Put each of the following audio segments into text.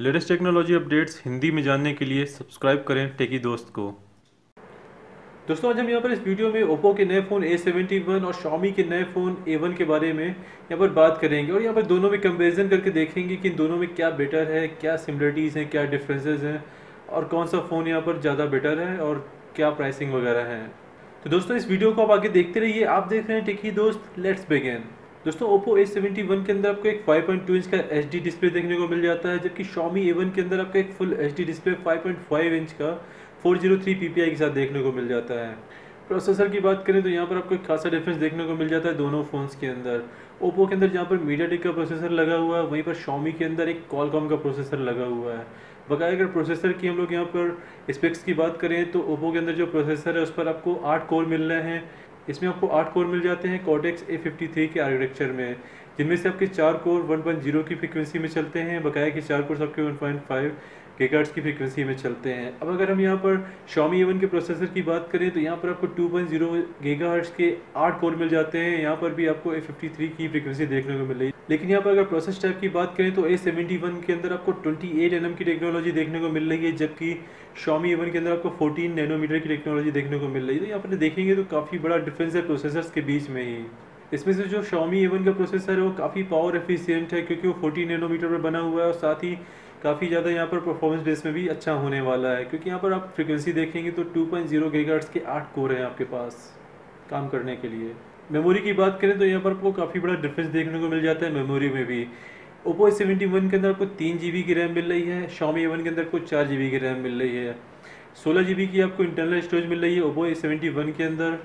Latest technology updates Hindi में जानने के लिए सब्सक्राइब करें टेकी दोस्त को। दोस्तों आज हम यहाँ पर इस वीडियो में ओप्पो के नए फ़ोन A71 और Xiaomi के नए फ़ोन A1 के बारे में यहाँ पर बात करेंगे और यहाँ पर दोनों में कंपेरिजन करके देखेंगे कि इन दोनों में क्या बेटर है, क्या सिमिलरिटीज़ हैं, क्या डिफरेंसेस हैं और कौन सा फ़ोन यहाँ पर ज़्यादा बेटर है और क्या प्राइसिंग वगैरह है। तो दोस्तों इस वीडियो को आप आगे देखते रहिए। आप देख रहे हैं टेकी दोस्त, लेट्स बिगिन। दोस्तों ओप्पो A71 के अंदर आपको एक 5.2 इंच का HD डिस्प्ले देखने को मिल जाता है, जबकि Xiaomi A1 के अंदर आपको एक फुल HD डिस्प्ले 5.5 इंच का 403 ppi के साथ देखने को मिल जाता है। प्रोसेसर की बात करें तो यहाँ पर आपको एक खासा डिफरेंस देखने को मिल जाता है दोनों फ़ोन्स के अंदर। ओप्पो के अंदर जहाँ पर MediaTek का प्रोसेसर लगा हुआ है, वहीं पर Xiaomi के अंदर एक Qualcomm का प्रोसेसर लगा हुआ है। बकाया अगर प्रोसेसर की हम लोग यहाँ पर स्पेक्स की बात करें तो ओप्पो के अंदर जो प्रोसेसर है उस पर आपको 8 कोर मिल रहे हैं। इसमें आपको 8 कोर मिल जाते हैं Cortex A53 के आर्किटेक्चर में, जिनमें से आपके 4 कोर 1.0 की फ्रीक्वेंसी में चलते हैं, बकाया के 4 कोर आपके 1.5 GHz की फ्रीक्वेंसी में चलते हैं। अब अगर हम यहाँ पर Xiaomi A1 के प्रोसेसर की बात करें तो यहाँ पर आपको 2.0 GHz के 8 कोर मिल जाते हैं। यहाँ पर भी आपको A53 की फ्रीक्वेंसी देखने को मिल रही है। लेकिन यहाँ पर अगर प्रोसेस टाइप की बात करें तो A71 के अंदर आपको 28nm की टेक्नोलॉजी देखने को मिल रही है, जबकि Xiaomi A1 के अंदर आपको 14nm की टेक्नोलॉजी देखने को मिल रही है। तो यहाँ पर देखेंगे तो काफ़ी बड़ा डिफरेंस है प्रोसेसर्स के बीच में ही। इसमें से जो Xiaomi A1 का प्रोसेसर है वो काफ़ी पावर एफिशिएंट है, क्योंकि वो 14nm पर बना हुआ है और साथ ही काफ़ी ज़्यादा यहाँ पर परफॉर्मेंस बेस में भी अच्छा होने वाला है, क्योंकि यहाँ पर आप फ्रीक्वेंसी देखेंगे तो 2.0 GHz के 8 कोर हैं आपके पास काम करने के लिए। मेमोरी की बात करें तो यहाँ पर आपको काफ़ी बड़ा डिफरेंस देखने को मिल जाता है मेमोरी में भी। ओप्पो A71 के अंदर आपको 3 GB की रैम मिल रही है, Xiaomi A1 के अंदर आपको 4 GB की रैम मिल रही है। 16 GB की आपको इंटरनल स्टोरेज मिल रही है ओप्पो A71 के अंदर,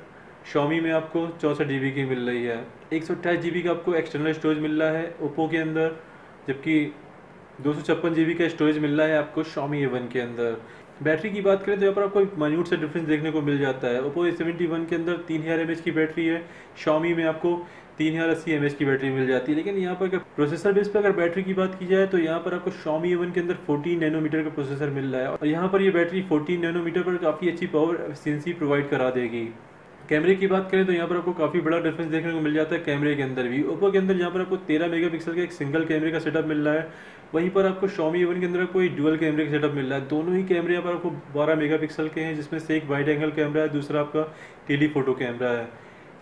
Xiaomi में आपको 64 GB की मिल रही है। 128 GB का आपको एक्सटर्नल स्टोरेज मिल रहा है ओप्पो के अंदर, जबकि 256 GB का स्टोरेज मिल रहा है आपको Xiaomi A1 के अंदर। बैटरी की बात करें तो यहाँ पर आपको एक माइन्यूट सा डिफरेंस देखने को मिल जाता है। ओप्पो A71 के अंदर 3000 mAh की बैटरी है, Xiaomi में आपको 3080 mAh की बैटरी मिल जाती है। लेकिन यहाँ पर प्रोसेसर बेस पर अगर बैटरी की बात की जाए तो यहाँ पर आपको Xiaomi A1 के अंदर 14nm का प्रोसेसर मिल रहा है और यहाँ पर ये बैटरी 14nm पर काफ़ी अच्छी पावर एफिशिएंसी प्रोवाइड करा देगी। कैमरे की बात करें तो यहाँ पर आपको काफ़ी बड़ा डिफरेंस देखने को मिल जाता है कैमरे के अंदर भी। ओप्पो के अंदर यहाँ पर आपको 13 मेगापिक्सल का एक सिंगल कैमरे का सेटअप मिल रहा है, वहीं पर आपको Xiaomi A1 के अंदर कोई ड्यूअल कैमरे का सेटअप मिल रहा है। दोनों ही कैमरे यहाँ पर आपको 12 मेगापिक्सल के हैं, जिसमें से एक वाइड एंगल कैमरा है, दूसरा आपका टेली फोटो कैमरा है।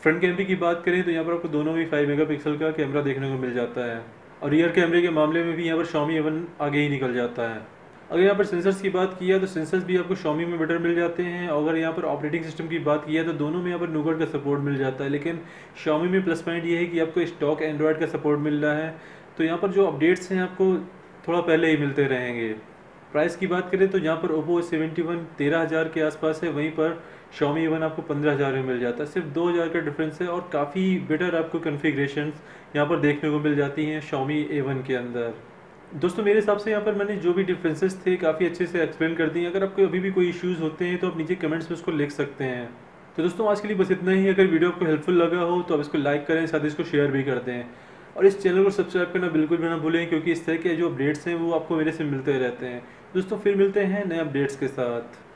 फ्रंट कैमरे की बात करें तो यहाँ पर आपको दोनों ही 5 मेगापिक्सल का कैमरा देखने को मिल जाता है और रियर कैमरे के मामले में भी यहाँ पर Xiaomi A1 आगे ही निकल जाता है। अगर यहाँ पर सेंसर्स की बात की है तो सेंसर्स भी आपको Xiaomi में बेटर मिल जाते हैं। अगर यहाँ पर ऑपरेटिंग सिस्टम की बात की है तो दोनों में यहाँ पर nougat का सपोर्ट मिल जाता है, लेकिन Xiaomi में प्लस पॉइंट ये है कि आपको स्टॉक एंड्रॉयड का सपोर्ट मिल रहा है, तो यहाँ पर जो अपडेट्स हैं आपको थोड़ा पहले ही मिलते रहेंगे। प्राइस की बात करें तो यहाँ पर ओप्पो A71 13,000 के आसपास है, वहीं पर Xiaomi A1 आपको 15,000 में मिल जाता है। सिर्फ 2,000 का डिफरेंस है और काफ़ी बेटर आपको कन्फिग्रेशन यहाँ पर देखने को मिल जाती हैं Xiaomi A1 के अंदर। दोस्तों मेरे हिसाब से यहाँ पर मैंने जो भी डिफरेंसेस थे काफ़ी अच्छे से एक्सप्लेन कर दिए। अगर आपको अभी भी कोई इश्यूज़ होते हैं तो आप नीचे कमेंट्स में उसको लिख सकते हैं। तो दोस्तों आज के लिए बस इतना ही। अगर वीडियो आपको हेल्पफुल लगा हो तो आप इसको लाइक करें, साथ ही इसको शेयर भी कर दें और इस चैनल को सब्सक्राइब करना बिल्कुल भी ना भूलें, क्योंकि इस तरह के जो अपडेट्स हैं वो आपको मेरे से मिलते रहते हैं। दोस्तों फिर मिलते हैं नए अपडेट्स के साथ।